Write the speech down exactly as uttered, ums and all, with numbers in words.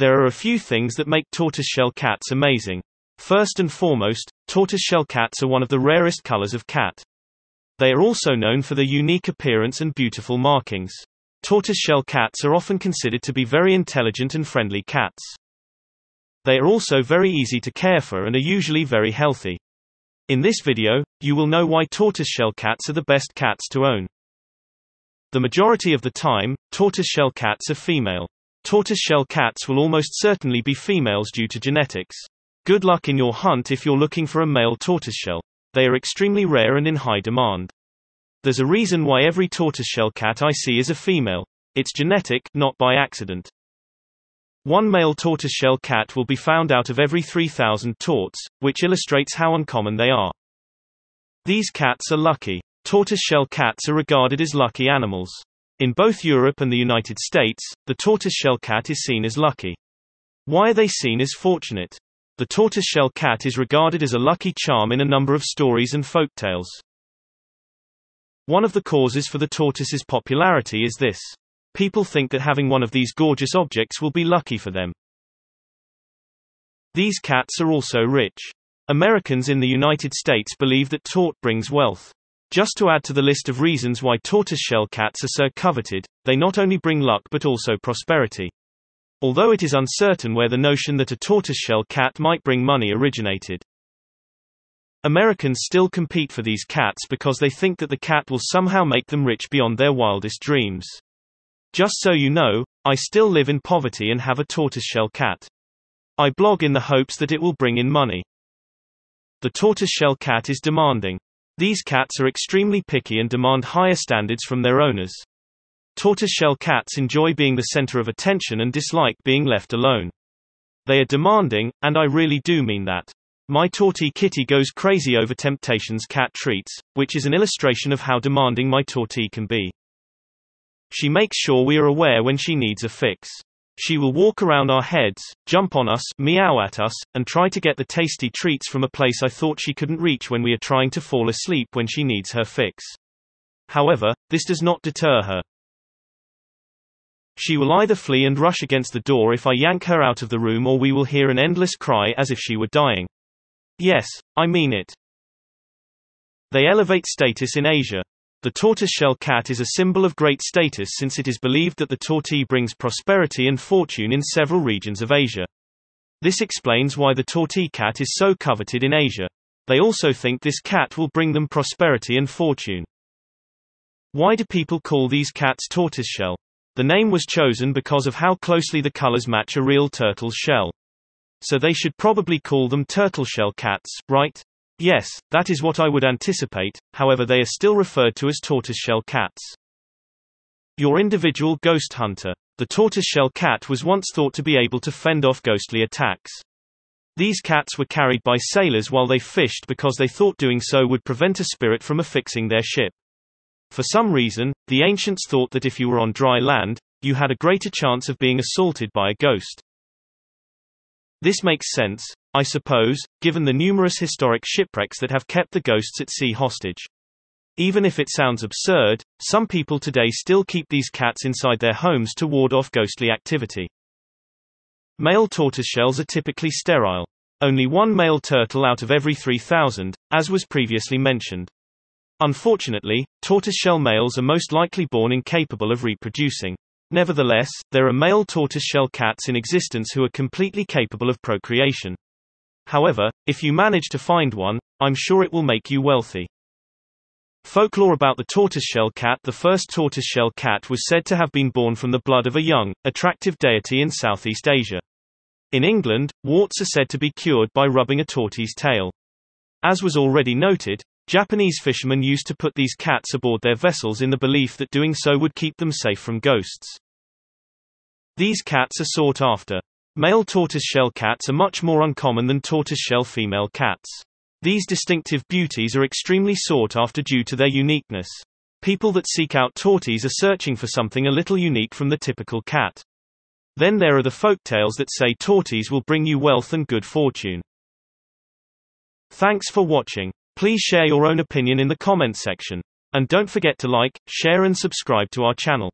There are a few things that make tortoiseshell cats amazing. First and foremost, tortoiseshell cats are one of the rarest colors of cat. They are also known for their unique appearance and beautiful markings. Tortoiseshell cats are often considered to be very intelligent and friendly cats. They are also very easy to care for and are usually very healthy. In this video, you will know why tortoiseshell cats are the best cats to own. The majority of the time, tortoiseshell cats are female. Tortoiseshell cats will almost certainly be females due to genetics. Good luck in your hunt if you're looking for a male tortoiseshell. They are extremely rare and in high demand. There's a reason why every tortoiseshell cat I see is a female. It's genetic, not by accident. One male tortoiseshell cat will be found out of every three thousand torts, which illustrates how uncommon they are. These cats are lucky. Tortoiseshell cats are regarded as lucky animals. In both Europe and the United States, the tortoiseshell cat is seen as lucky. Why are they seen as fortunate? The tortoiseshell cat is regarded as a lucky charm in a number of stories and folktales. One of the causes for the tortoise's popularity is this. People think that having one of these gorgeous objects will be lucky for them. These cats are also rich. Americans in the United States believe that tort brings wealth. Just to add to the list of reasons why tortoiseshell cats are so coveted, they not only bring luck but also prosperity. Although it is uncertain where the notion that a tortoiseshell cat might bring money originated. Americans still compete for these cats because they think that the cat will somehow make them rich beyond their wildest dreams. Just so you know, I still live in poverty and have a tortoiseshell cat. I blog in the hopes that it will bring in money. The tortoiseshell cat is demanding. These cats are extremely picky and demand higher standards from their owners. Tortoiseshell cats enjoy being the center of attention and dislike being left alone. They are demanding, and I really do mean that. My Tortie kitty goes crazy over Temptations cat treats, which is an illustration of how demanding my Tortie can be. She makes sure we are aware when she needs a fix. She will walk around our heads, jump on us, meow at us, and try to get the tasty treats from a place I thought she couldn't reach when we are trying to fall asleep when she needs her fix. However, this does not deter her. She will either flee and rush against the door if I yank her out of the room, or we will hear an endless cry as if she were dying. Yes, I mean it. They elevate status in Asia. The tortoiseshell cat is a symbol of great status since it is believed that the tortie brings prosperity and fortune in several regions of Asia. This explains why the tortie cat is so coveted in Asia. They also think this cat will bring them prosperity and fortune. Why do people call these cats tortoiseshell? The name was chosen because of how closely the colors match a real turtle shell. So they should probably call them turtleshell cats, right? Yes, that is what I would anticipate, however they are still referred to as tortoiseshell cats. Your individual ghost hunter. The tortoiseshell cat was once thought to be able to fend off ghostly attacks. These cats were carried by sailors while they fished because they thought doing so would prevent a spirit from affixing their ship. For some reason, the ancients thought that if you were on dry land, you had a greater chance of being assaulted by a ghost. This makes sense, I suppose, given the numerous historic shipwrecks that have kept the ghosts at sea hostage. Even if it sounds absurd, some people today still keep these cats inside their homes to ward off ghostly activity. Male tortoiseshells are typically sterile. Only one male turtle out of every three thousand, as was previously mentioned. Unfortunately, tortoiseshell males are most likely born incapable of reproducing. Nevertheless, there are male tortoiseshell cats in existence who are completely capable of procreation. However, if you manage to find one, I'm sure it will make you wealthy. Folklore about the tortoiseshell cat. The first tortoiseshell cat was said to have been born from the blood of a young, attractive deity in Southeast Asia. In England, warts are said to be cured by rubbing a tortie's tail. As was already noted, Japanese fishermen used to put these cats aboard their vessels in the belief that doing so would keep them safe from ghosts. These cats are sought after. Male tortoiseshell cats are much more uncommon than tortoiseshell female cats. These distinctive beauties are extremely sought after due to their uniqueness. People that seek out torties are searching for something a little unique from the typical cat. Then there are the folktales that say torties will bring you wealth and good fortune. Thanks for watching. Please share your own opinion in the comment section. And don't forget to like, share and subscribe to our channel.